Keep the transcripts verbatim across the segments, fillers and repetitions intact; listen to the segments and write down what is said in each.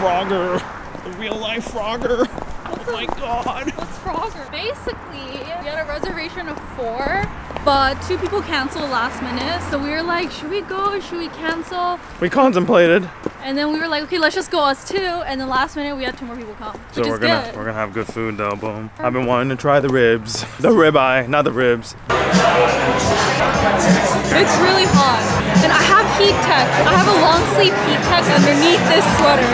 Frogger. The real life Frogger. Oh my god. What's Frogger? Basically, we had a reservation of four, but two people canceled last minute. So we were like, should we go or should we cancel? We contemplated. And then we were like, okay, let's just go us two. And then last minute we had two more people come. So we're gonna good. we're gonna have good food though, boom. I've been wanting to try the ribs. The ribeye, not the ribs. It's really hot. And I have heat tech. I have a long sleeve heat tech underneath this sweater.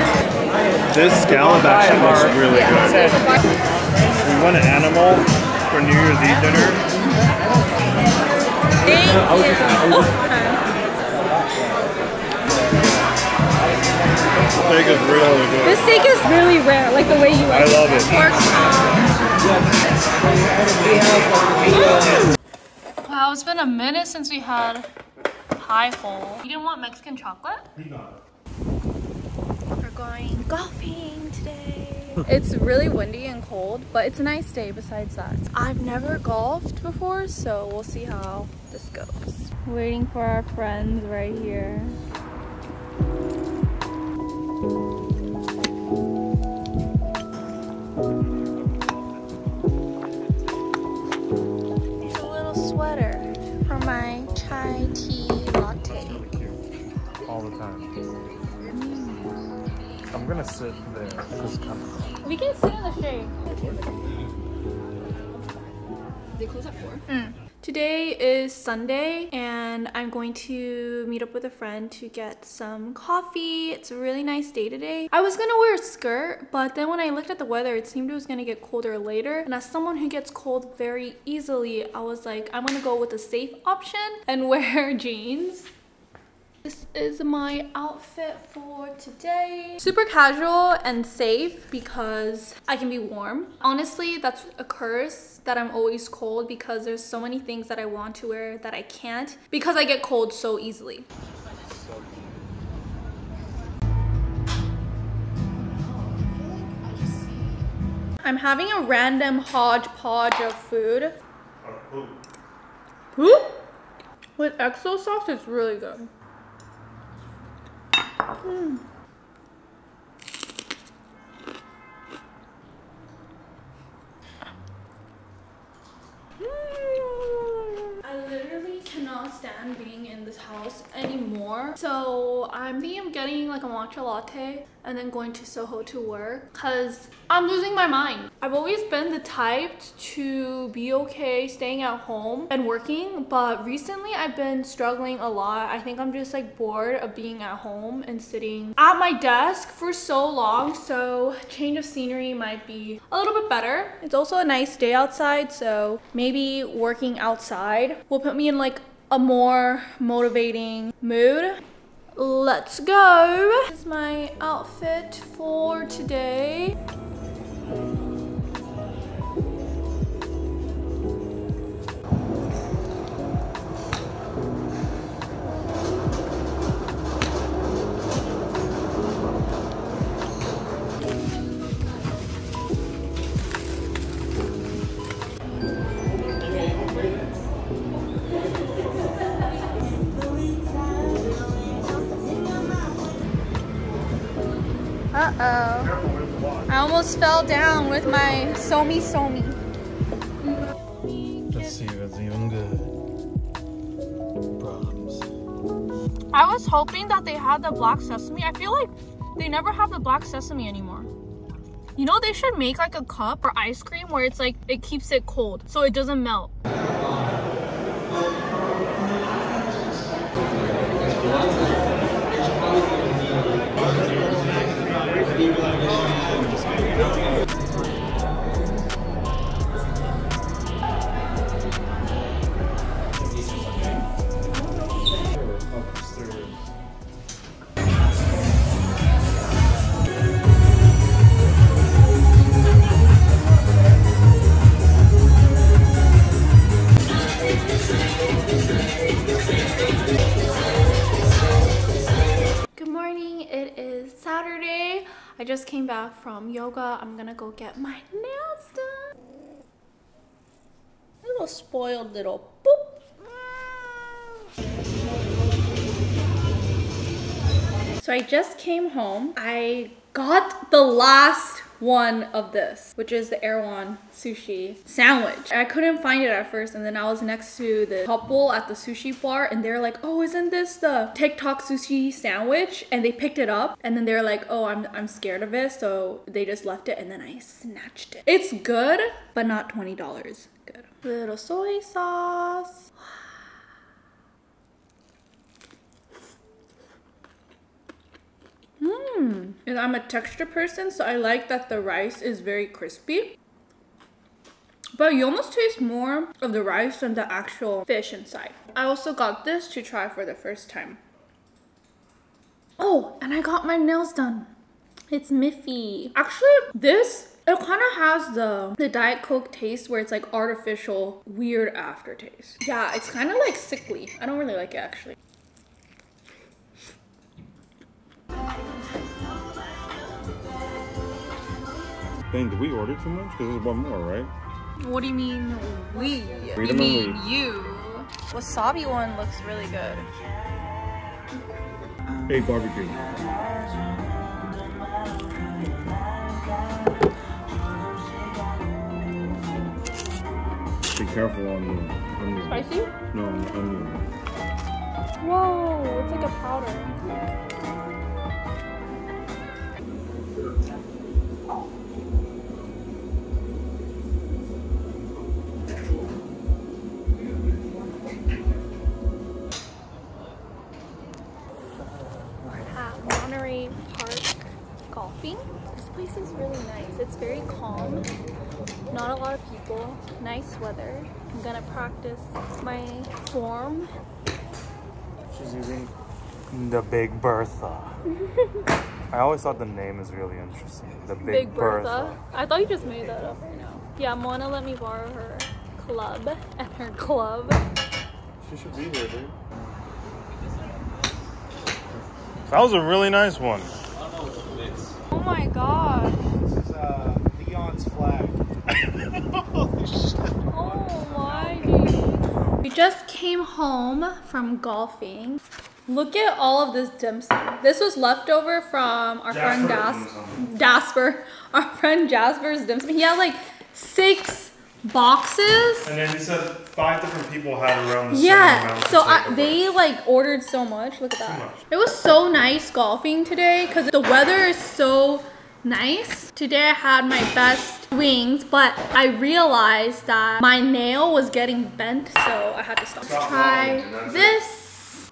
This scallop actually looks really yeah. good. We want an animal for New Year's Eve dinner. Thank you. Oh. The steak is really good. This steak is really rare, like the way you like it. I love it. Pork. Wow, it's been a minute since we had pie hole. You didn't want Mexican chocolate? Going golfing today. It's really windy and cold, but it's a nice day besides that. I've never golfed before, so we'll see how this goes. Waiting for our friends right here. Here's a little sweater for my chai tea latte. All the time. I'm gonna sit there. Just kind of... We can sit in the shade. They close at four? Mm. Today is Sunday and I'm going to meet up with a friend to get some coffee. It's a really nice day today. I was gonna wear a skirt, but then when I looked at the weather, it seemed it was gonna get colder later. And as someone who gets cold very easily, I was like, I'm gonna go with a safe option and wear jeans. This is my outfit for today. Super casual and safe because I can be warm. Honestly, that's a curse that I'm always cold because there's so many things that I want to wear that I can't because I get cold so easily. I'm having a random hodgepodge of food. Who? With X O sauce, it's really good. Mm. I literally cannot stand being in this house anymore, so I'm thinking of getting like a matcha latte and then going to Soho to work because I'm losing my mind. I've always been the type to be okay staying at home and working, but recently I've been struggling a lot. I think I'm just like bored of being at home and sitting at my desk for so long, so change of scenery might be a little bit better. It's also a nice day outside, so maybe working outside will put me in like a more motivating mood. Let's go. This is my outfit for today. Uh-oh. I almost fell down with my somi somi. Let's see if it's even good. Problems. I was hoping that they had the black sesame. I feel like they never have the black sesame anymore. You know, they should make like a cup for ice cream where it's like, it keeps it cold so it doesn't melt. I just came back from yoga. I'm gonna go get my nails done. Little spoiled little boop. So I just came home. I got the last one of this, which is the Erewhon sushi sandwich. I couldn't find it at first, and then I was next to the couple at the sushi bar, and they're like, oh, isn't this the TikTok sushi sandwich? And they picked it up, and then they're like, oh, I'm, I'm scared of it, so they just left it, and then I snatched it. It's good, but not twenty dollars good. Little soy sauce. Mmm. And I'm a texture person, so I like that the rice is very crispy. But you almost taste more of the rice than the actual fish inside. I also got this to try for the first time. Oh, and I got my nails done. It's Miffy. Actually, this, it kind of has the, the Diet Coke taste where it's like artificial, weird aftertaste. Yeah, it's kind of like sickly. I don't really like it actually. Thing, did we order too much? Because there's one more, right? What do you mean we? You mean you. Wasabi one looks really good. Hey, barbecue. Be careful on the onion. Spicy? No, on the onion. Whoa, it's like a powder. This is really nice. It's very calm, not a lot of people, nice weather. I'm gonna practice my form. She's using the Big Bertha. I always thought the name is really interesting. The Big, Big Bertha. Bertha. I thought you just made that up right now. Yeah, Mona let me borrow her club and her club. She should be here, dude. That was a really nice one. Oh my god. This is uh, Leon's flag. Holy shit. Oh my geez. We just came home from golfing. Look at all of this dim sum. This was leftover from our Jasper. friend Dasper. Dasper. Our friend Jasper's dim sum. He had like six boxes. And then he said five different people had around the yeah. same amount. Yeah, so I, they like ordered so much. Look at that. Much. It was so nice golfing today because the weather is so nice. Today I had my best swings, but I realized that my nail was getting bent, so I had to stop. Stop Try rolling, this.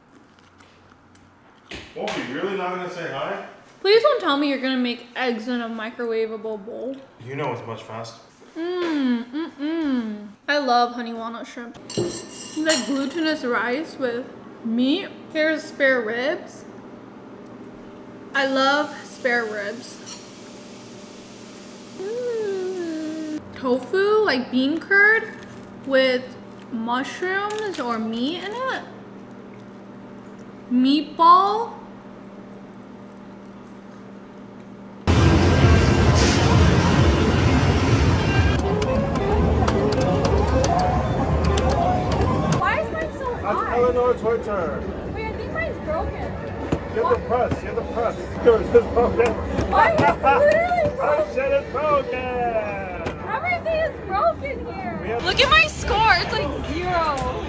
Wolfie, you're really not gonna say hi? Please don't tell me you're gonna make eggs in a microwavable bowl. You know it's much faster. Mmm, mmm, mmm. I love honey walnut shrimp. It's like glutinous rice with meat. Here's spare ribs. I love spare ribs. Mm. Tofu, like bean curd with mushrooms or meat in it. Meatball. Torture. Wait, I think mine's broken. You have to press, you have to press. Yours is broken. Mine is literally broken. Oh shit, it's broken. Everything is broken here. Look at my score, it's like zero.